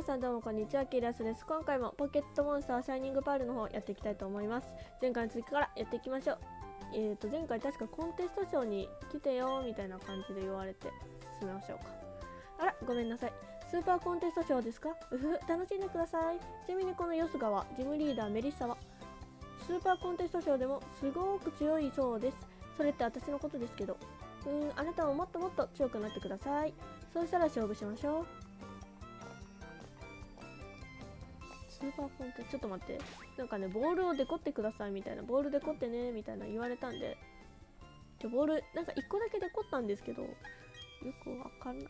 皆さんどうもこんにちは、キーラスです。今回もポケットモンスターシャイニングパールの方やっていきたいと思います。前回の続きからやっていきましょう。前回確かコンテストショーに来てよみたいな感じで言われて進めましょうか。あら、ごめんなさい。スーパーコンテストショーですか？うふ、楽しんでください。ちなみにこのヨスガはジムリーダーメリッサはスーパーコンテストショーでもすごく強いそうです。それって私のことですけど。あなたももっともっと強くなってください。そうしたら勝負しましょう。スーパーコンテちょっと待って。なんかね、ボールをデコってくださいみたいな、ボールデコってねみたいな言われたんで、ボール、なんか1個だけデコったんですけど、よくわかんない。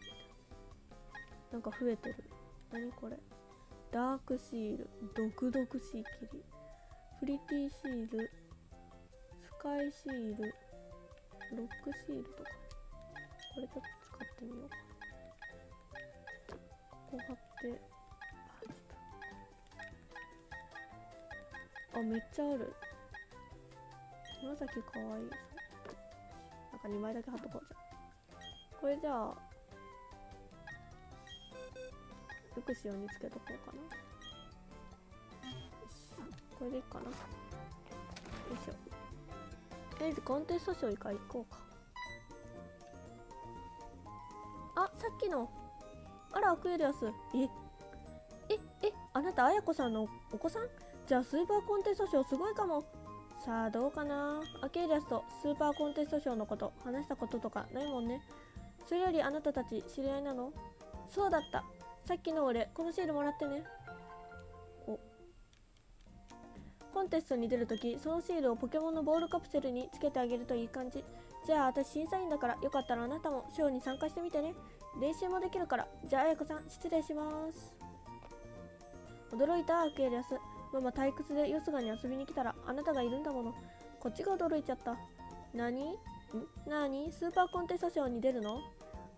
なんか増えてる。何これ。ダークシール、毒々しい霧、プリティシール、スカイシール、ロックシールとか、これちょっと使ってみようか。こう貼って、あ、めっちゃある。紫かわいい。なんか2枚だけ貼っとこうじゃん。これじゃあ、ルクシオにつけとこうかな。これでいいかな。よいしょ。とりあえずコンテストショーから行こうか。あ、さっきのあらアクエリアス、あなた綾子さんのお子さん？じゃあスーパーコンテストショーすごいかも。さあどうかな。アクエリアスとスーパーコンテストショーのこと話したこととかないもんね。それよりあなたたち知り合いなの？そうだった。さっきの俺このシールもらってね。コンテストに出るとき、そのシールをポケモンのボールカプセルにつけてあげるといい感じ。じゃあ私審査員だから、よかったらあなたもショーに参加してみてね。練習もできるから。じゃああやこさん失礼します。驚いたアクエリアス。ママ退屈でよすがに遊びに来たらあなたがいるんだもの。こっちが驚いちゃった。なにスーパーコンテストショーに出るの？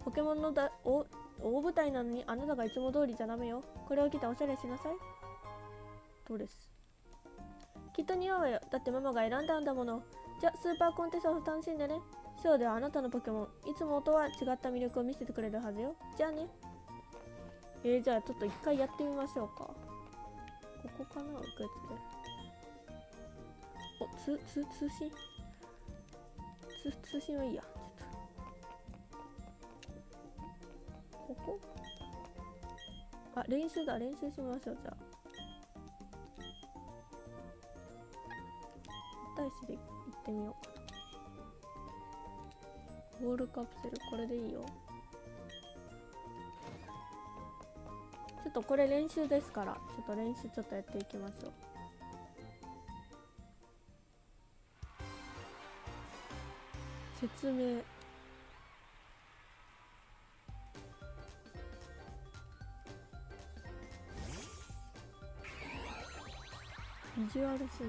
ポケモンの大舞台なのにあなたがいつも通りじゃダメよ。これを着ておしゃれしなさい。ドレスきっと似合うわよ。だってママが選んだんだもの。じゃあスーパーコンテストを楽しんでね。ショーではあなたのポケモン、いつもとは違った魅力を見せてくれるはずよ。じゃあね。じゃあちょっと一回やってみましょうか。ここかな、受付。お、通信はいいや。ちょっと。ここ？あ、練習だ。練習しましょう、じゃあ。対しで行ってみよう。ボールカプセル、これでいいよ。ちょっとこれ練習ですから、ちょっと練習ちょっとやっていきましょう。説明、ビジュアル審査、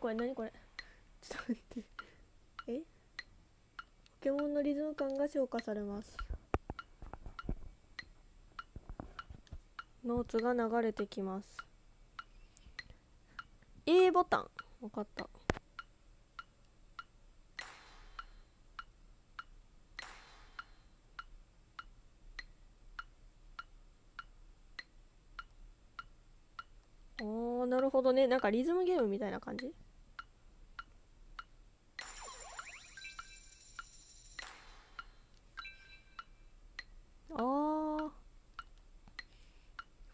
これ何これ、ちょっと待って。ポケモンのリズム感が消化されます。ノーツが流れてきます。 A ボタン、分かった。おー、なるほどね。なんかリズムゲームみたいな感じ。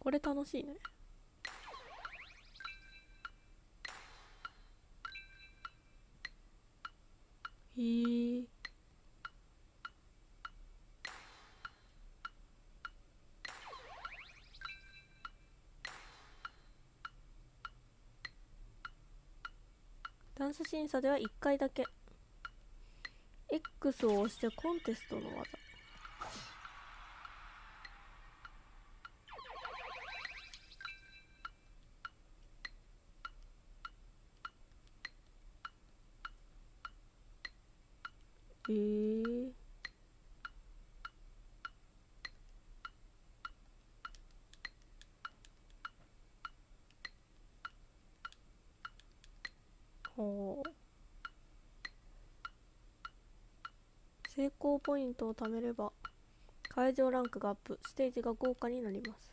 これ楽しいね。ダンス審査では1回だけ X を押してコンテストの技。成功ポイントを貯めれば会場ランクがアップ、ステージが豪華になります。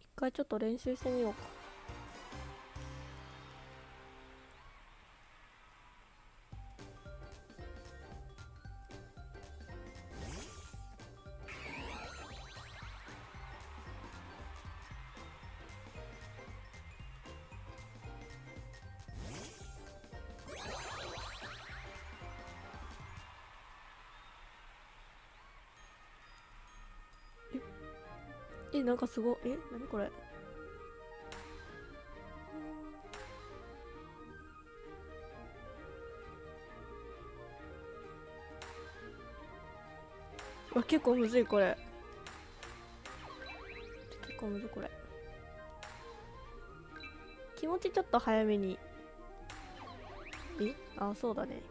一回ちょっと練習してみようか。え、なんかすごい。え、なにこれ。わ、結構むずいこれ。結構むずいこれ。気持ちちょっと早めに。え、あ、そうだね。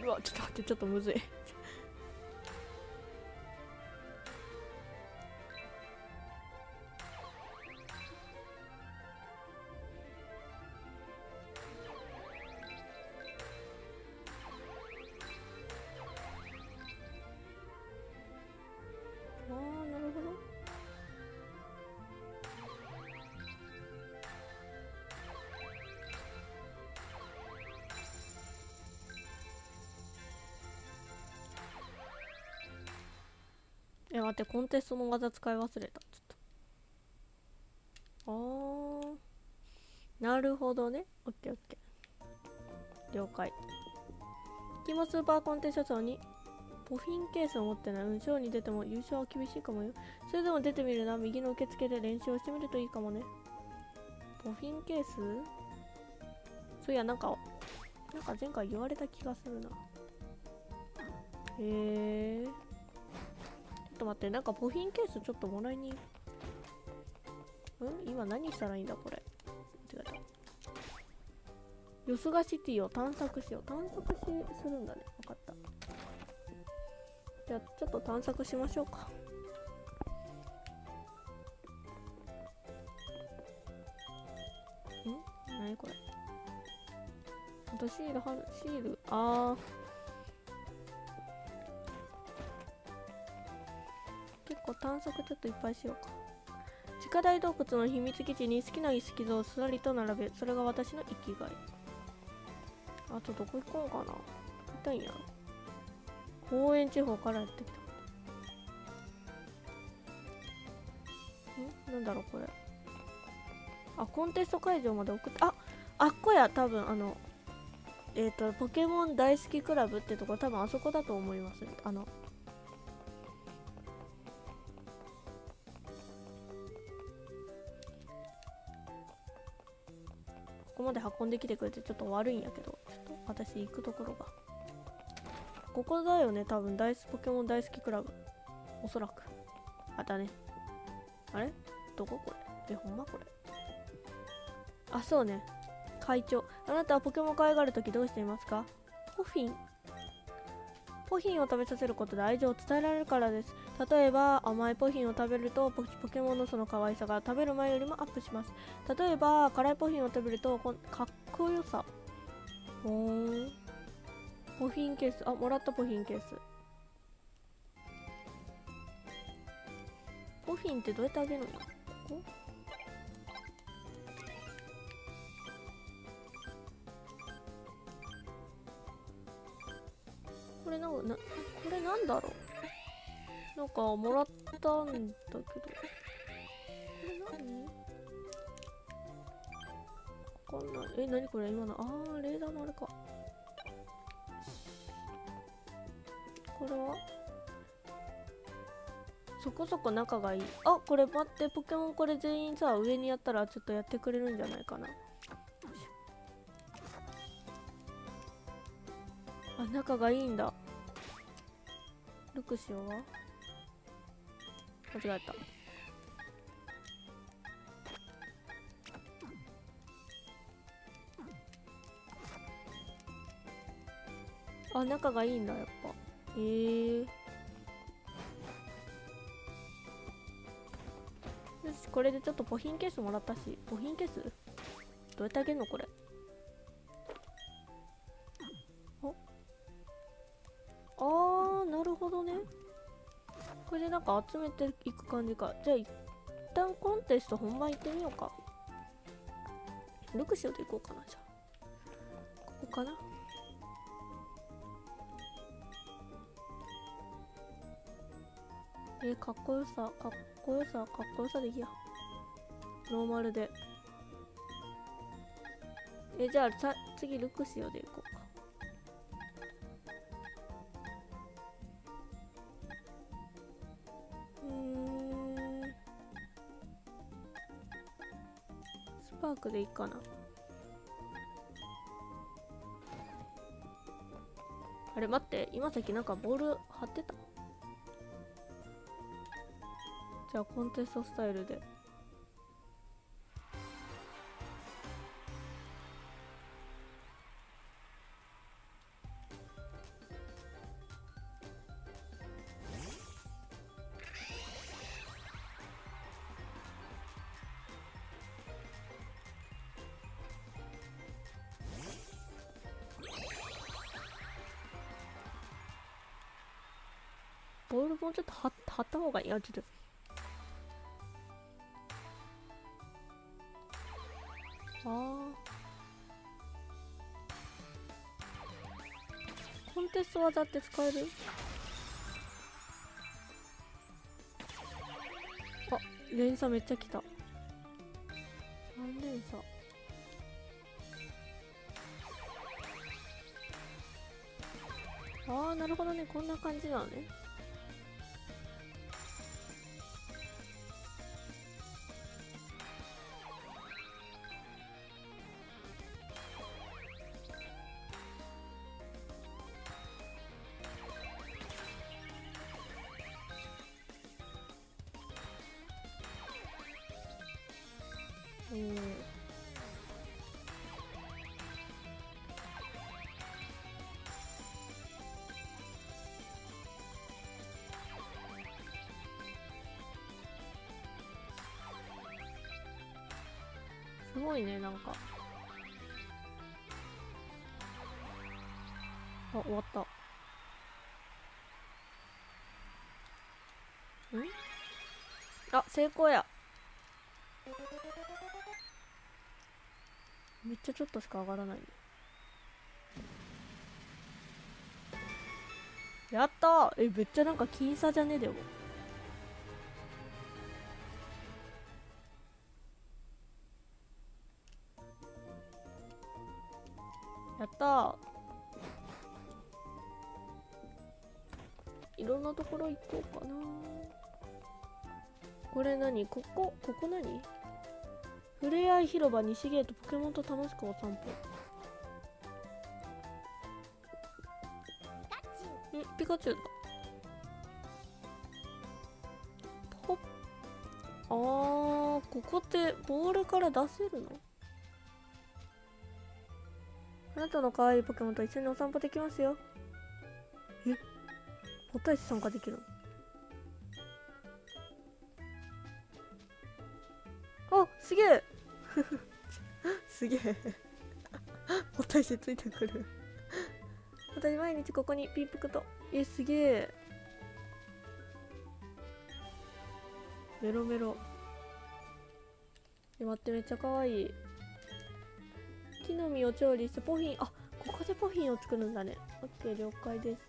うわ、ちょっと待って、ちょっとむずいあー、なるほど。え、待って、コンテストの技使い忘れた。ちょっと。あー。なるほどね。オッケーオッケー。了解。キモスーパーコンテストに、ポフィンケースを持ってない。賞に出ても優勝は厳しいかもよ。それでも出てみるな。右の受付で練習をしてみるといいかもね。ポフィンケース？そういや、なんか前回言われた気がするな。へー。ちょっと待って、なんかポフィンケースちょっともらいに、今何したらいいんだこれ。間違えた。よすがシティを探索しよう。探索するんだね。分かった。じゃあちょっと探索しましょうか。ん？何これ。あとシール貼る、シール、ああ。探索ちょっといっぱいしようか。地下大洞窟の秘密基地に好きな石像をすらりと並べ、それが私の生きがい。あとどこ行こうかな。行きたいんや。公園地方からやってきた。ん？なんだろうこれ。あ、コンテスト会場まで送って、あっこや、多分ポケモン大好きクラブってとこ、多分あそこだと思います。ここまで運んできてくれてちょっと悪いんやけど、ちょっと私行くところがここだよね、多分ポケモン大好きクラブ、おそらくあだね。あれどここれ、え、ほんまこれ、あ、そうね。会長、あなたはポケモン可愛がるときどうしていますか？ポフィンを食べさせることで愛情を伝えられるからです。例えば甘いポフィンを食べるとポケモンのその可愛さが食べる前よりもアップします。例えば辛いポフィンを食べるとかっこよさ。ポフィンケース、あ、もらったポフィンケース。ポフィンってどうやってあげるの？ここ？これなんだろう。なんかもらったんだけど、これ何？わかんない。え、なにこれ、今の、あー、レーダーのあれか。これはそこそこ仲がいい。あ、これ待って、ポケモンこれ全員さ、上にやったらちょっとやってくれるんじゃないかな。あ、仲がいいんだ。ルクシオは間違えた。あ、仲がいいんだ、やっぱ。よし、これでちょっとポヒンケースもらったし、ポヒンケースどうやってあげるのこれ。あー、なるほどね。これでなんか集めていく感じか。じゃあ一旦コンテスト本番行ってみようか。ルクシオで行こうかな、じゃあ。ここかな。かっこよさ、かっこよさ、かっこよさでいいや。ノーマルで。じゃあ次ルクシオで行こうか。スパークでいいかな。あれ待って、今さっきなんかボール張ってた。じゃあコンテストスタイルで。ボールもうちょっと張った方がいい。あ、ちょっと。コンテスト技って使える？あ、連鎖めっちゃ来た。3連鎖。ああ、なるほどね。こんな感じなのね。すごいね、なんか。あ、終わった。あ、成功や。めっちゃちょっとしか上がらないね。やったー。めっちゃなんか僅差じゃねえでも。やったー。いろんなところ行こうかな。これ何？ここ何？ふれあい広場西ゲート、ポケモンと楽しくお散歩。ピカチュウだ。ポッ。あー、ここってボールから出せるの？あなたの可愛いポケモンと一緒にお散歩できますよ。ポタイチ参加できるの？あ、すげえすげえポタイチついてくる私毎日ここにピープクと。すげえ。メロメロ。待って、めっちゃ可愛い。木の実を調理してポフィン。あ、ここでポフィンを作るんだね。オッケー、了解です。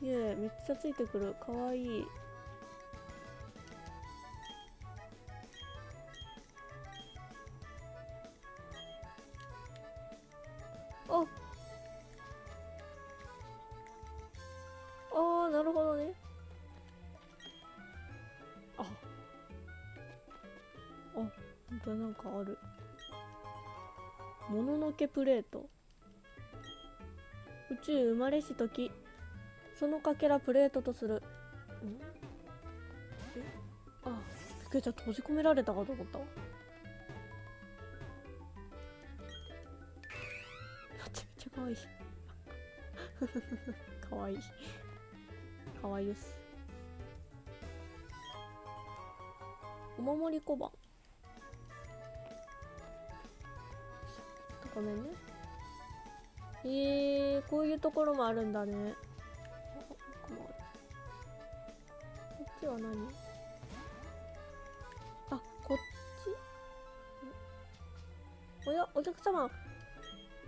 すげえ、めっちゃついてくる。かわいい。ああー、なるほどね。ああ、ほんとなんかある。もののけプレート。宇宙生まれし時、そのかけらプレートとする。ん？あ、すげえ。じゃあ閉じ込められたかと思ったわ。めっちゃ可愛いかわいい、かわいいです。お守り小判、ごめんね。こういうところもあるんだね。こっちは何？あ、こっち？おや、お客様、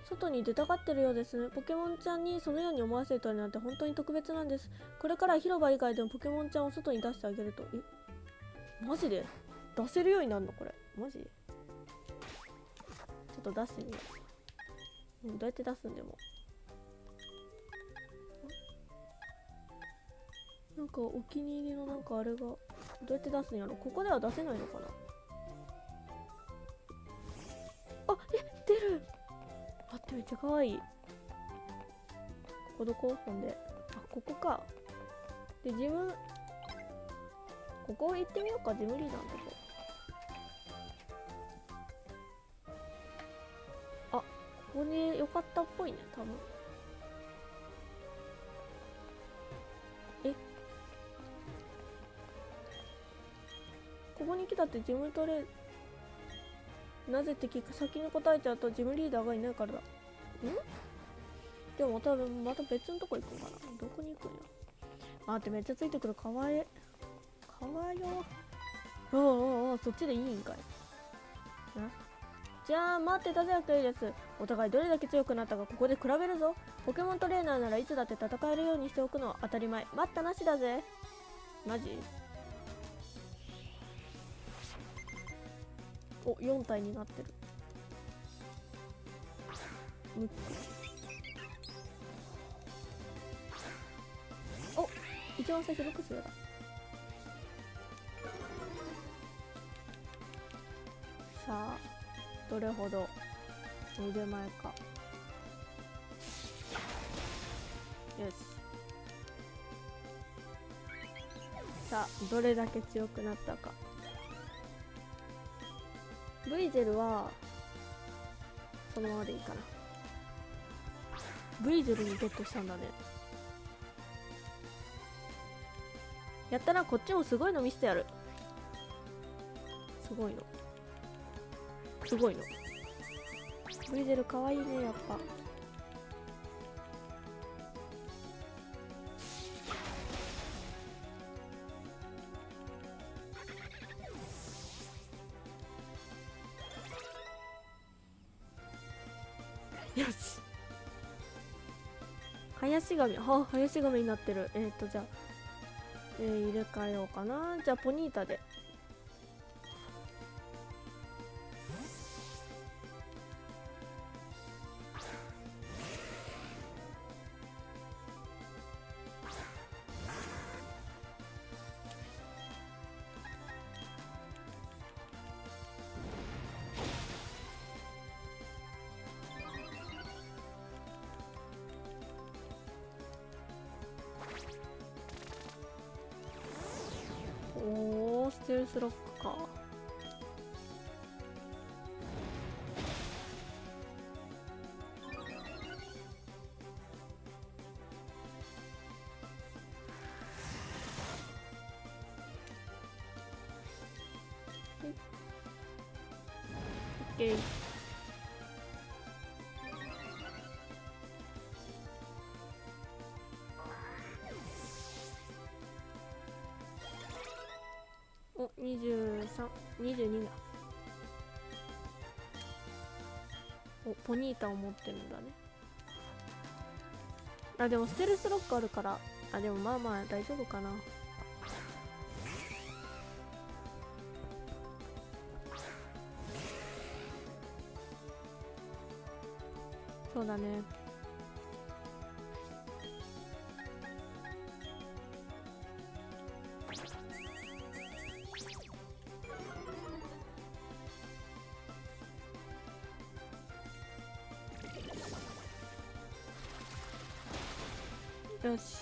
外に出たがってるようですね。ポケモンちゃんにそのように思わせるとなんて本当に特別なんです。これから広場以外でもポケモンちゃんを外に出してあげると。え、マジで？出せるようになるのこれ。マジ？ちょっと出してみよう。どうやって出すんでも。なんかお気に入りのなんかあれがどうやって出すんやろ。ここでは出せないのかな。あ、え、出る。待ってめっちゃ可愛い。ここどこ？ほんで、あ、ここか。でジム、ここ行ってみようか。ジムリーダーのとこ。ここに良かったっぽいね、多分。え、ここに来たってジムトレなぜって聞く先に答えちゃうとジムリーダーがいないからだ。んでも多分また別のとこ行くんかな。どこに行くんや。待って、めっちゃついてくる。かわいい、かわいいよ。ああああ、そっちでいいんかい。じゃあ待ってたぜよ、クイです。お互いどれだけ強くなったかここで比べるぞ。ポケモントレーナーならいつだって戦えるようにしておくのは当たり前。待ったなしだぜ。マジ？お、4体になってる。ムック、お、一番最初6数だ。さあどれほど腕前か。よし、さあどれだけ強くなったか。ブイゼルはそのままでいいかな。ブイゼルにゲットしたんだね。やったな、こっちもすごいの見せてやる。すごいの、すごいの。ブイゼルかわいいね、やっぱ。よし、林髪、はあ、林髪になってる。じゃあ、入れ替えようかな。じゃあポニータで。ステルスロックか。オッケー。お、23、22だ。お、ポニータを持ってるんだね。あ、でもステルスロックあるから、あ、でもまあまあ大丈夫かな。そうだね。よし、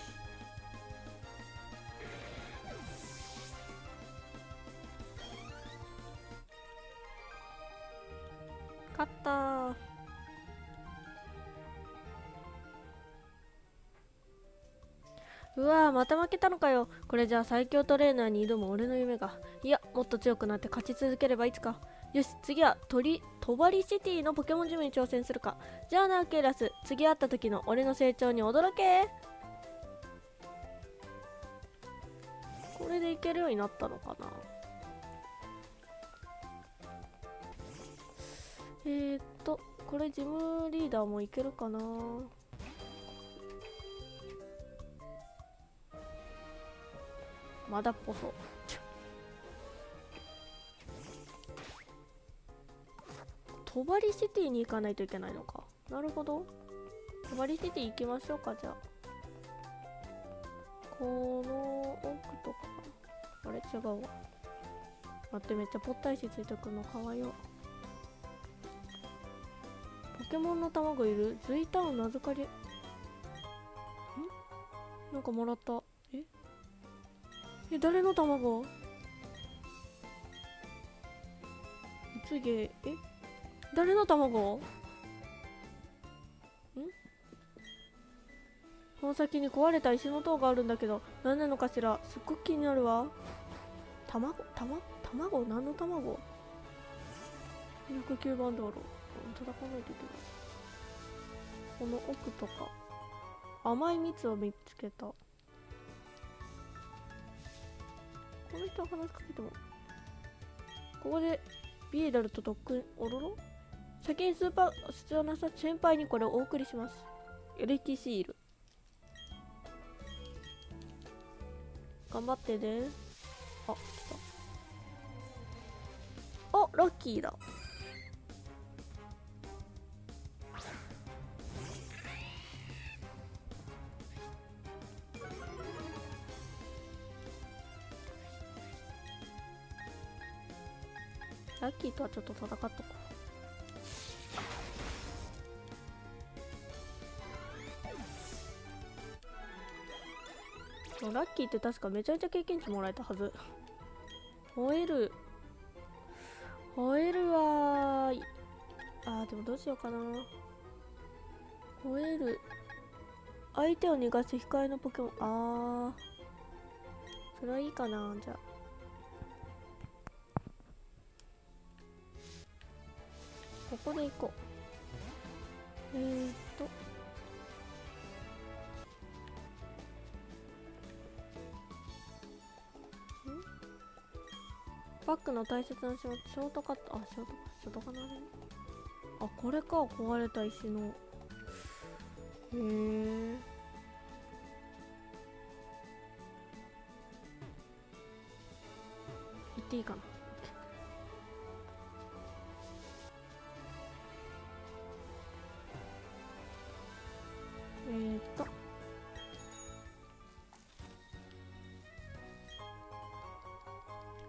勝ったー。うわー、また負けたのかよ。これじゃあ最強トレーナーに挑む俺の夢が。いや、もっと強くなって勝ち続ければいつか。よし、次はトバリシティのポケモンジムに挑戦するか。じゃあな、ケイラス。次会った時の俺の成長に驚け。これでいけるようになったのかな。これジムリーダーもいけるかな。まだっぽそう。トバリシティに行かないといけないのか。なるほど。トバリシティ行きましょうか、じゃあ。この奥とか。あれ違うわ。待って、めっちゃぽったいしついてくるのかわいいわ。ポケモンの卵いる？ズイタウン名付かり。ん？なんかもらった。え、誰の卵？次、誰の卵？ん？この先に壊れた石の塔があるんだけど、何なのかしら。すっごく気になるわ。卵？何の卵？109番道路。叩かないといけない。この奥とか。甘い蜜を見つけた。この人は話しかけても。ここでビエダルと特訓おろろ先にスーパー必要な先輩にこれをお送りします。エレキシール頑張ってね。あ、来た。お、ロッキーだ。ラッキーとはちょっと戦っとこう。ラッキーって確かめちゃめちゃ経験値もらえたはず。吠えるわー。あーでもどうしようかな。吠える相手を逃がす控えのポケモン。あーそれはいいかな。じゃあここで行こう。バッグの大切なショートカット。あ、ショートカット。あ、これか。壊れた石の。行っていいかな。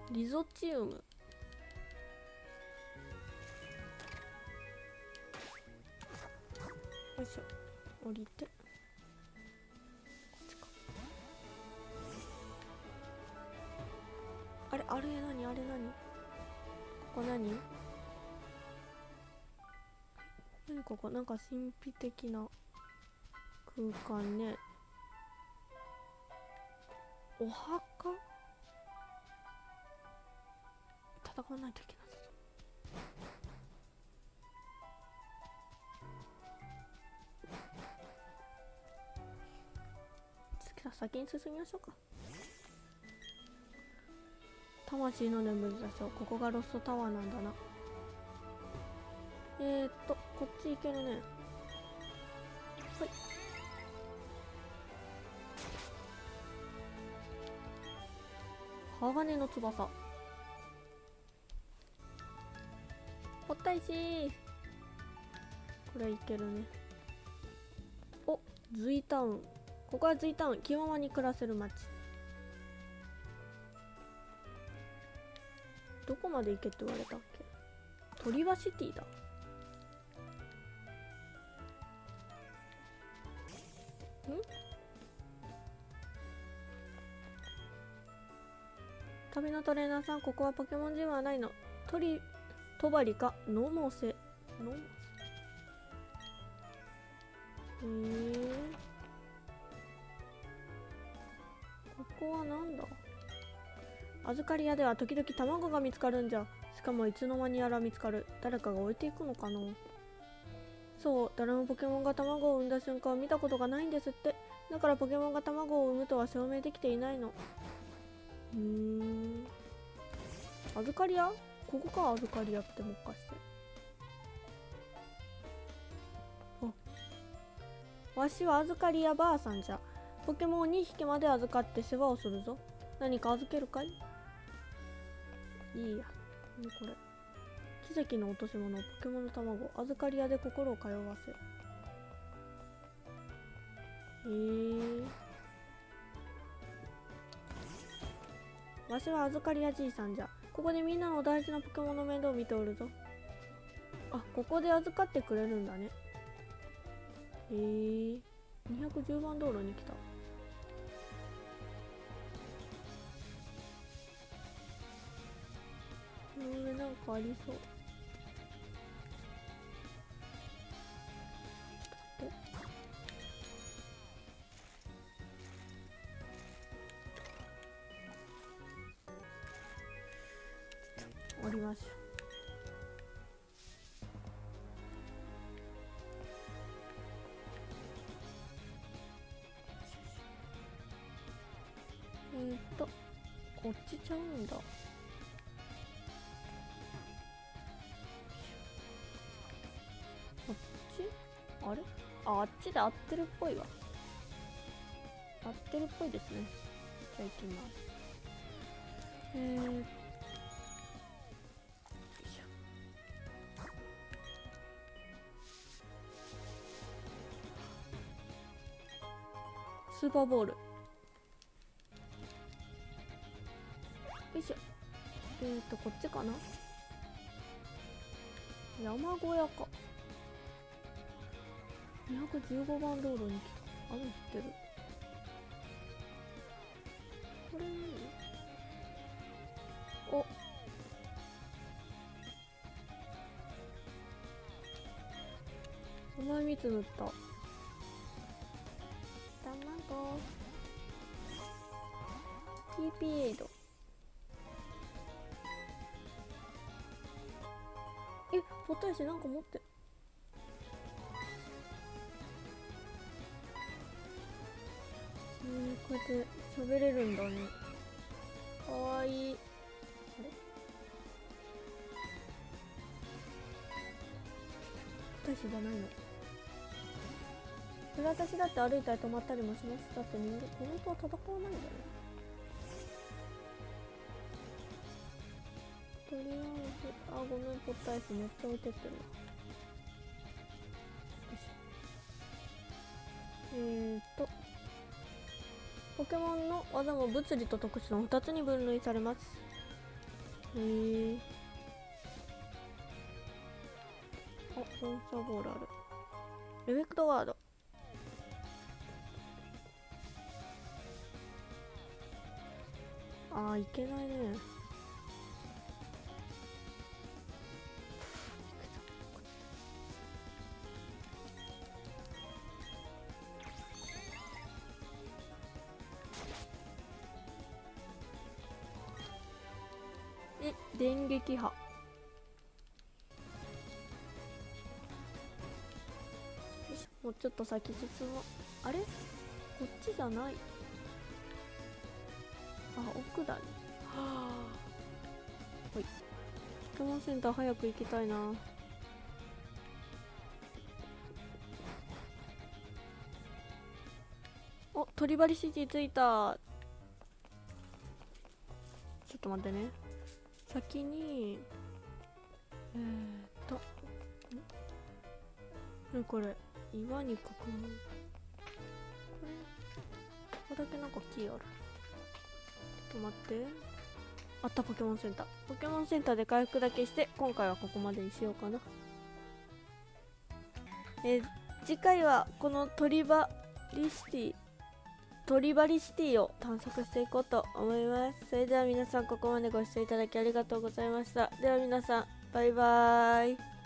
リゾチウム。よいしょ、降りて。こっちか。あれ、あれ何？ここ何？ここなんか神秘的な空間ね。お墓？叩かないといけない。先に進みましょうか。魂の眠り場所。ここがロストタワーなんだな。こっち行けるね。はい。鋼の翼。ぽったいしー。これいけるね。お、ズイタウン。ここはズイタウン。気ままに暮らせる街。どこまで行けって言われたっけ。トリバシティだ。ん？旅のトレーナーさん、ここはポケモンジムはないの。トバリかのもせ。預かり屋では時々卵が見つかるんじゃ。しかもいつの間にやら見つかる。誰かが置いていくのかな。そう、誰もポケモンが卵を産んだ瞬間を見たことがないんですって。だからポケモンが卵を産むとは証明できていないの。うーん、預かり屋、ここか。預かり屋ってもっかして、あ、わしは預かり屋ばあさんじゃ。ポケモンを2匹まで預かって世話をするぞ。何か預けるかい？いいや。これ。奇跡の落とし物、ポケモンの卵。預かり屋で心を通わせる。わしは預かり屋じいさんじゃ。ここでみんなの大事なポケモンの面倒を見ておるぞ。あ、ここで預かってくれるんだね。210番道路に来た。なんかありそう。降りましょう。こっちちゃうんだ。あれ、あっちで合ってるっぽいわ。合ってるっぽいですね。じゃあ行きます。よいしょ。スーパーボール。よいしょ。こっちかな。山小屋か。215番道路に来た。雨降ってる。これ何？お、甘い蜜塗った。卵TPエイド。え、ポタイシなんか持ってる。こうやって喋れるんだね。かわいい。あれ？私じゃないの。それ私だって歩いたり止まったりもします。だって人間、本当は戦わないんだね。とりあえず、あ、ごめん、ポッタイスめっちゃ置いてってる。ポケモンの技も物理と特殊の2つに分類されます。あ、モンスターボールある。エフェクトワード。あー、いけないね。電撃波。もうちょっと先進も。あれ、こっちじゃない。あ、奥だね。はあ、はい。ポケモンセンター早く行きたいな。お、トリバリシティ着いた。ちょっと待ってね。先にこれ岩に囲む。これこれだけなんか木ある。ちょっと待って。あった、ポケモンセンター。ポケモンセンターで回復だけして、今回はここまでにしようかな。次回はこのトリバリシティを探索していこうと思います。それでは皆さん、ここまでご視聴いただきありがとうございました。では皆さん、バイバーイ。